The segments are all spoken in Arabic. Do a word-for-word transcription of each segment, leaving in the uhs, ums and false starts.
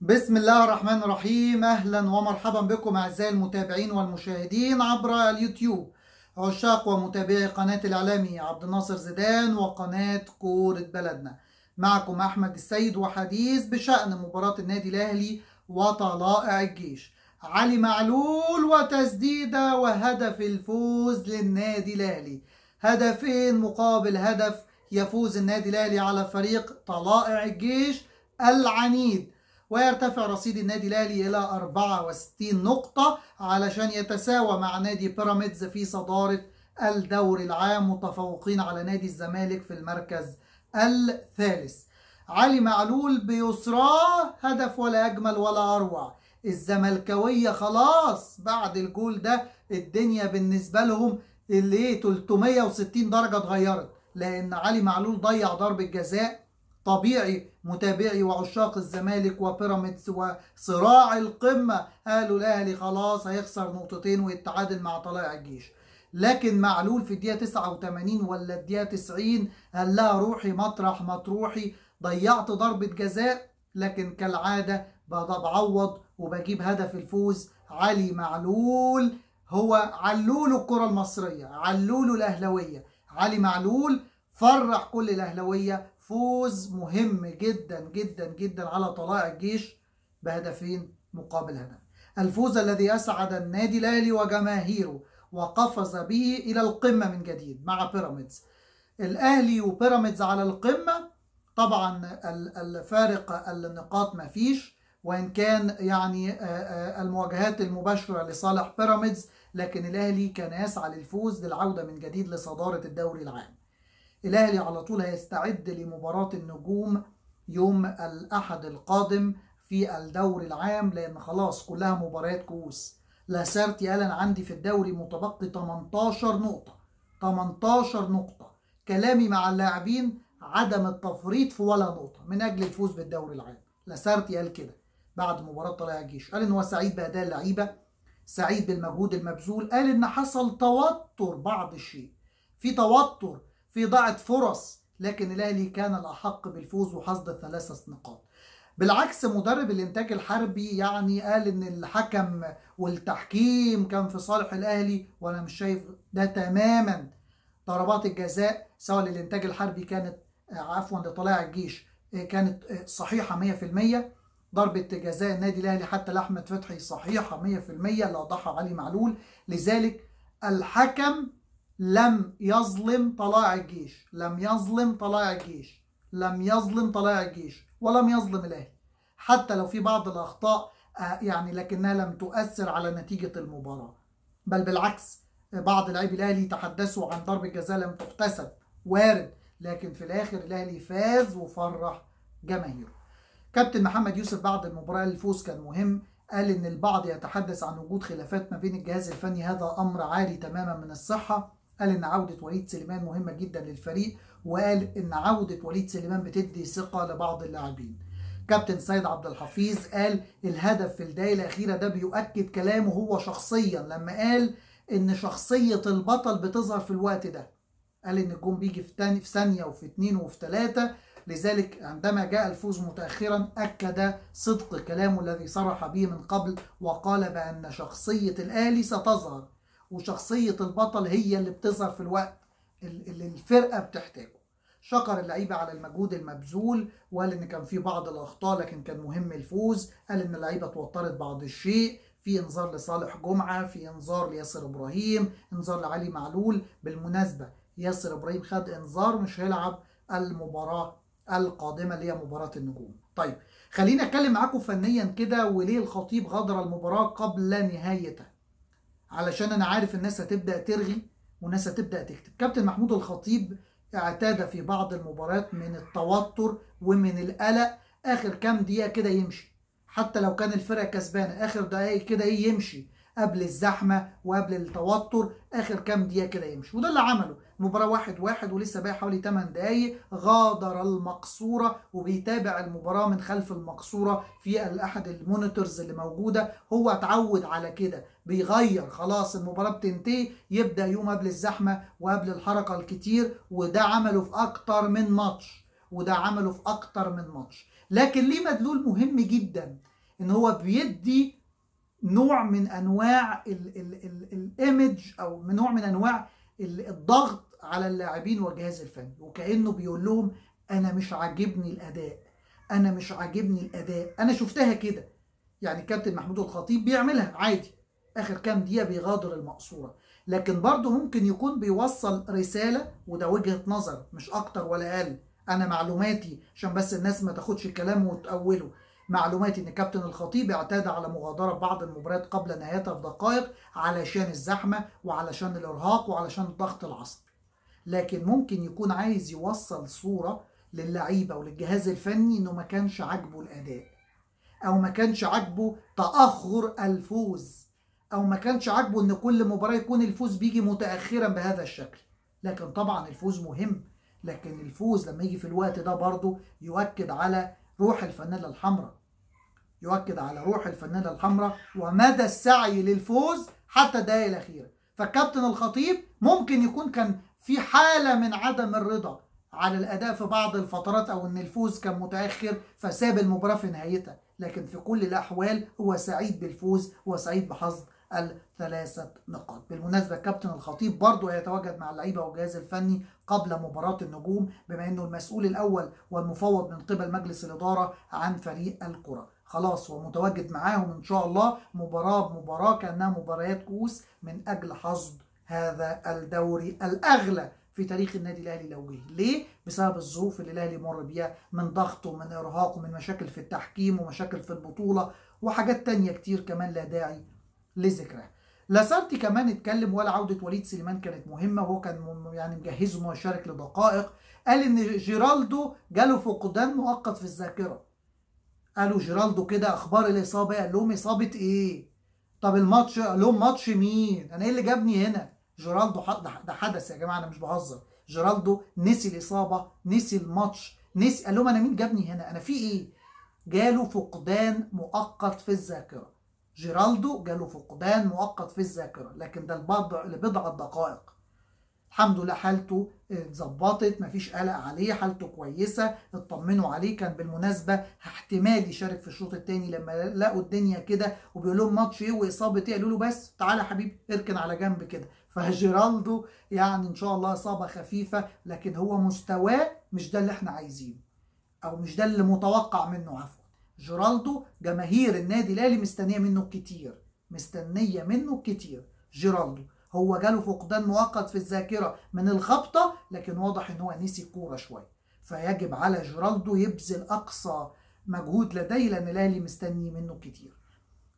بسم الله الرحمن الرحيم. أهلا ومرحبا بكم أعزائي المتابعين والمشاهدين عبر اليوتيوب، عشاق ومتابعي قناة الإعلامي عبد الناصر زيدان وقناة كورة بلدنا. معكم أحمد السيد وحديث بشأن مباراة النادي الأهلي وطلائع الجيش، علي معلول وتسديدة وهدف الفوز للنادي الأهلي، هدفين مقابل هدف يفوز النادي الأهلي على فريق طلائع الجيش العنيد، ويرتفع رصيد النادي الأهلي إلى أربعة وستين نقطة علشان يتساوى مع نادي بيراميدز في صدارة الدوري العام، متفوقين على نادي الزمالك في المركز الثالث. علي معلول بيسراه هدف ولا أجمل ولا أروع، الزملكاوية خلاص بعد الجول ده الدنيا بالنسبة لهم اللي ثلاثمية وستين درجة اتغيرت، لأن علي معلول ضيع ضربة جزاء. طبيعي متابعي وعشاق الزمالك وبيراميدز وصراع القمة قالوا الأهلي خلاص هيخسر نقطتين ويتعادل مع طلائع الجيش، لكن معلول في الدقيقة تسعة وثمانين ولا الدقيقة تسعين قال لها روحي مطرح ما تروحي، ضيعت ضربة جزاء لكن كالعادة بعوض وبجيب هدف الفوز. علي معلول هو علول الكرة المصرية، علول الأهلاوية، علي معلول فرح كل الأهلاوية، فوز مهم جدا جدا جدا على طلائع الجيش بهدفين مقابل هدف، الفوز الذي أسعد النادي الأهلي وجماهيره وقفز به إلى القمة من جديد مع بيراميدز. الأهلي وبيراميدز على القمة طبعا، الفارق النقاط ما فيش، وإن كان يعني المواجهات المباشرة لصالح بيراميدز، لكن الأهلي كان يسعى للفوز للعودة من جديد لصدارة الدوري العام. الأهلي على طول هيستعد لمباراة النجوم يوم الأحد القادم في الدوري العام، لأن خلاص كلها مباريات كؤوس. لاسارتي قال أنا عندي في الدوري متبقي ثمانية عشر نقطة، ثمانية عشر نقطة، كلامي مع اللاعبين عدم التفريط في ولا نقطة من أجل الفوز بالدوري العام. لاسارتي قال كده بعد مباراة طلائع الجيش، قال إن هو سعيد بأداء اللعيبة، سعيد بالمجهود المبذول، قال إن حصل توتر بعض الشيء، في توتر، في ضاعت فرص، لكن الاهلي كان الاحق بالفوز وحصد الثلاث نقاط. بالعكس مدرب الانتاج الحربي يعني قال ان الحكم والتحكيم كان في صالح الاهلي، وانا مش شايف ده تماما. ضربات الجزاء سواء للانتاج الحربي كانت عفوا لطلائع الجيش كانت صحيحه مية في المية، ضربه جزاء النادي الاهلي حتى لاحمد فتحي صحيحه مية في المية اللي وضحها علي معلول، لذلك الحكم لم يظلم طلائع الجيش، لم يظلم طلائع الجيش، لم يظلم طلائع الجيش، ولم يظلم الاهلي، حتى لو في بعض الاخطاء يعني لكنها لم تؤثر على نتيجه المباراه، بل بالعكس بعض لاعبي الاهلي تحدثوا عن ضربه جزاء لم تحتسب، وارد، لكن في الاخر الاهلي فاز وفرح جماهيره. كابتن محمد يوسف بعد المباراه الفوز كان مهم، قال ان البعض يتحدث عن وجود خلافات ما بين الجهاز الفني، هذا امر عالي تماما من الصحه. قال إن عودة وليد سليمان مهمة جدا للفريق، وقال إن عودة وليد سليمان بتدي ثقة لبعض اللاعبين. كابتن سيد عبد الحفيظ قال الهدف في الدقيقة الأخيرة ده بيؤكد كلامه هو شخصيا، لما قال إن شخصية البطل بتظهر في الوقت ده. قال إن الجون بيجي في ثانية في ثانية وفي اثنين وفي ثلاثة، لذلك عندما جاء الفوز متأخرا أكد صدق كلامه الذي صرح به من قبل، وقال بأن شخصية الأهلي ستظهر، وشخصية البطل هي اللي بتظهر في الوقت اللي الفرقة بتحتاجه. شكر اللعيبة على المجهود المبذول، وقال إن كان في بعض الأخطاء لكن كان مهم الفوز، قال إن اللعيبة توترت بعض الشيء، في إنذار لصالح جمعة، في إنذار لياسر إبراهيم، إنذار لعلي معلول. بالمناسبة ياسر إبراهيم خد إنذار مش هيلعب المباراة القادمة اللي هي مباراة النجوم. طيب خلينا أتكلم معاكم فنيا كده، وليه الخطيب غادر المباراة قبل نهايتها؟ علشان انا عارف الناس هتبدا ترغي والناس هتبدا تكتب. كابتن محمود الخطيب اعتاد في بعض المباريات من التوتر ومن القلق، اخر كام دقيقه كده يمشي، حتى لو كان الفرقه كسبانه اخر دقائق كده ايه يمشي، قبل الزحمه وقبل التوتر اخر كام دقيقه كده يمشي، وده اللي عمله. مباراه واحد واحد ولسه باقي حوالي ثمان دقائق، غادر المقصوره وبيتابع المباراه من خلف المقصوره في احد المونيتورز اللي موجوده، هو اتعود على كده، بيغير خلاص المباراه بتنتهي يبدا يوم قبل الزحمه وقبل الحركه الكتير، وده عمله في اكتر من ماتش، وده عمله في اكتر من ماتش. لكن ليه مدلول مهم جدا، ان هو بيدي نوع من انواع الايمج او من نوع من انواع الضغط على اللاعبين والجهاز الفني، وكانه بيقول لهم انا مش عاجبني الاداء، انا مش عاجبني الاداء، انا شفتها كده. يعني الكابتن محمود الخطيب بيعملها عادي، اخر كام دقيقه بيغادر المقصوره، لكن برضه ممكن يكون بيوصل رساله، وده وجهه نظر مش اكتر ولا اقل. انا معلوماتي عشان بس الناس ما تاخدش الكلام وتاوله، معلوماتي ان كابتن الخطيب اعتاد على مغادره بعض المباريات قبل نهايتها بدقائق علشان الزحمه وعلشان الارهاق وعلشان الضغط العصبي، لكن ممكن يكون عايز يوصل صوره للعيبه وللجهاز الفني انه ما كانش عاجبه الاداء، او ما كانش عاجبه تاخر الفوز، او ما كانش عاجبه ان كل مباراه يكون الفوز بيجي متاخرا بهذا الشكل. لكن طبعا الفوز مهم، لكن الفوز لما يجي في الوقت ده برضه يؤكد على روح الفانيلا الحمراء، يؤكد على روح الفانيلا الحمراء ومدى السعي للفوز حتى الدقائق الاخيره. فالكابتن الخطيب ممكن يكون كان في حاله من عدم الرضا على الاداء في بعض الفترات، او ان الفوز كان متاخر فساب المباراه في نهايتها، لكن في كل الاحوال هو سعيد بالفوز وسعيد بحظ الثلاثه نقاط. بالمناسبه كابتن الخطيب برضه هيتواجد مع اللعيبه والجهاز الفني قبل مباراه النجوم، بما انه المسؤول الاول والمفوض من قبل مجلس الاداره عن فريق الكره. خلاص هو متواجد معاهم ان شاء الله مباراه بمباراه، كانها مباريات كؤوس من اجل حصد هذا الدوري الاغلى في تاريخ النادي الاهلي الأولي. ليه؟ بسبب الظروف اللي الاهلي مر بيها من ضغط ومن ارهاق ومن مشاكل في التحكيم ومشاكل في البطوله وحاجات تانية كتير كمان لا داعي لذكرها. لاسارتي كمان اتكلم ولا عوده وليد سليمان كانت مهمه، وهو كان يعني مجهزه انه يشارك لدقائق. قال ان جيرالدو جاله فقدان مؤقت في الذاكره. قالوا جيرالدو كده اخبار الاصابه، قال لهم اصابه ايه؟ طب الماتش، قال لهم ماتش مين؟ انا ايه اللي جابني هنا؟ جيرالدو ده حدث يا جماعه، انا مش بهزر، جيرالدو نسي الاصابه، نسي الماتش، نسي، قال لهم انا مين جابني هنا؟ انا في ايه؟ جاله فقدان مؤقت في الذاكره. جيرالدو جاله فقدان مؤقت في الذاكره، لكن ده لبضع دقائق. الحمد لله حالته اتظبطت، مفيش قلق عليه، حالته كويسه، اطمنوا عليه. كان بالمناسبه احتمال يشارك في الشوط الثاني لما لقوا الدنيا كده وبيقول لهم ماتش ايه واصابه ايه، قالوا له بس تعالى يا حبيبي اركن على جنب كده. فجيرالدو يعني ان شاء الله اصابه خفيفه، لكن هو مستواه مش ده اللي احنا عايزينه، او مش ده اللي متوقع منه. عفوا جيرالدو جماهير النادي الاهلي مستنيه منه كتير، مستنيه منه كتير. جيرالدو هو جاله فقدان مؤقت في الذاكره من الخبطه، لكن واضح ان هو نسي الكوره شويه، فيجب على جيرالدو يبذل اقصى مجهود لديه لان الاهلي مستني منه كتير.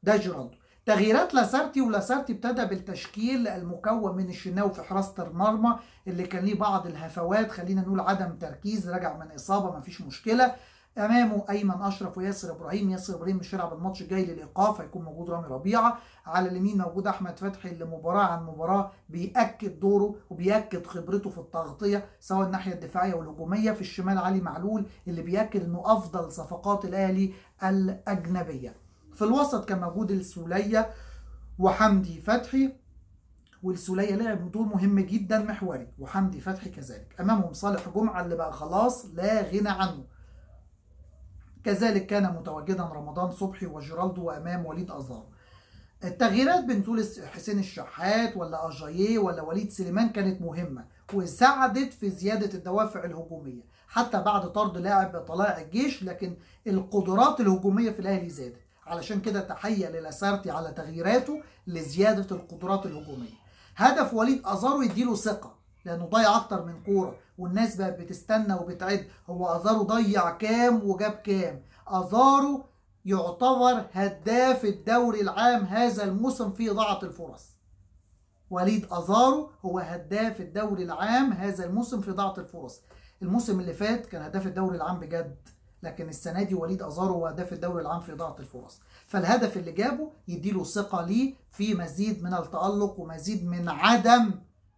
ده جيرالدو. تغييرات لاسارتي، ولاسارتي ابتدى بالتشكيل المكون من الشناوي في حراسه المرمى اللي كان ليه بعض الهفوات، خلينا نقول عدم تركيز، راجع من اصابه مفيش مشكله. امامه ايمن اشرف وياسر ابراهيم، ياسر ابراهيم مش هيلعب الماتش الجاي للايقاف، هيكون موجود رامي ربيعه. على اليمين موجود احمد فتحي اللي مباراه عن مباراه بيأكد دوره وبيأكد خبرته في التغطيه سواء الناحيه الدفاعيه والهجوميه. في الشمال علي معلول اللي بيأكد انه افضل صفقات الاهلي الاجنبيه. في الوسط كان موجود السوليه وحمدي فتحي، والسوليه لعب دور مهم جدا محوري، وحمدي فتحي كذلك. امامهم صالح جمعه اللي بقى خلاص لا غنى عنه، كذلك كان متواجدا رمضان صبحي وجيرالدو، وامام وليد أزارو. التغييرات بنزول حسين الشحات ولا اجاييه ولا وليد سليمان كانت مهمه، وساعدت في زياده الدوافع الهجوميه حتى بعد طرد لاعب طلائع الجيش، لكن القدرات الهجوميه في الاهلي زادت. علشان كده تحيه للاسارتي على تغييراته لزياده القدرات الهجوميه. هدف وليد أزارو يديله ثقه لانه ضيع اكتر من كوره، والناس بقت بتستنى وبتعد هو أزارو ضيع كام وجاب كام. أزارو يعتبر هداف الدوري العام هذا الموسم في إضاعة الفرص. وليد أزارو هو هداف الدوري العام هذا الموسم في إضاعة الفرص. الموسم اللي فات كان هداف الدوري العام بجد، لكن السنة دي وليد أزارو هو هداف الدوري العام في إضاعة الفرص. فالهدف اللي جابه يديله ثقة ليه في مزيد من التألق ومزيد من عدم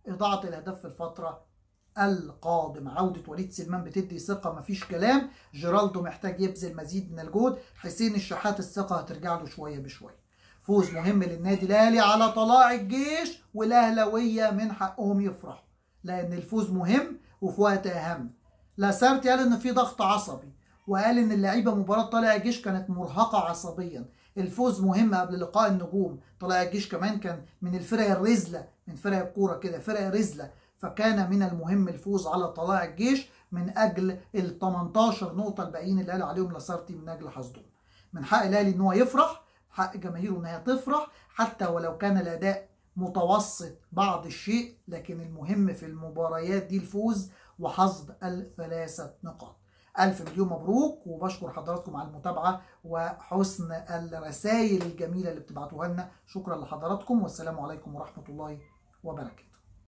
إضاعة الأهداف في الفترة القادم. عودة وليد سليمان بتدي ثقة مفيش كلام. جيرالدو محتاج يبذل مزيد من الجهد. حسين الشحات الثقة هترجع له شوية بشوية. فوز مهم للنادي الأهلي على طلائع الجيش، والأهلاوية من حقهم يفرحوا لأن الفوز مهم وفي وقت أهم. لاسارتي قال إن في ضغط عصبي، وقال ان اللعيبه مباراه طلائع الجيش كانت مرهقه عصبيا. الفوز مهم قبل لقاء النجوم. طلائع الجيش كمان كان من الفرق الرزله، من فرق الكوره كده، فرق رزله، فكان من المهم الفوز على طلائع الجيش من اجل ال تمنتاشر نقطه الباقيين اللي قال عليهم لاسارتي من اجل حصدهم. من حق الاهلي ان هو يفرح، حق جماهيره ان هي تفرح حتى ولو كان الاداء متوسط بعض الشيء، لكن المهم في المباريات دي الفوز وحصد الثلاثه نقاط. ألف مليون مبروك، وبشكر حضراتكم على المتابعة وحسن الرسائل الجميلة اللي بتبعتوها لنا. شكرا لحضراتكم والسلام عليكم ورحمة الله وبركاته.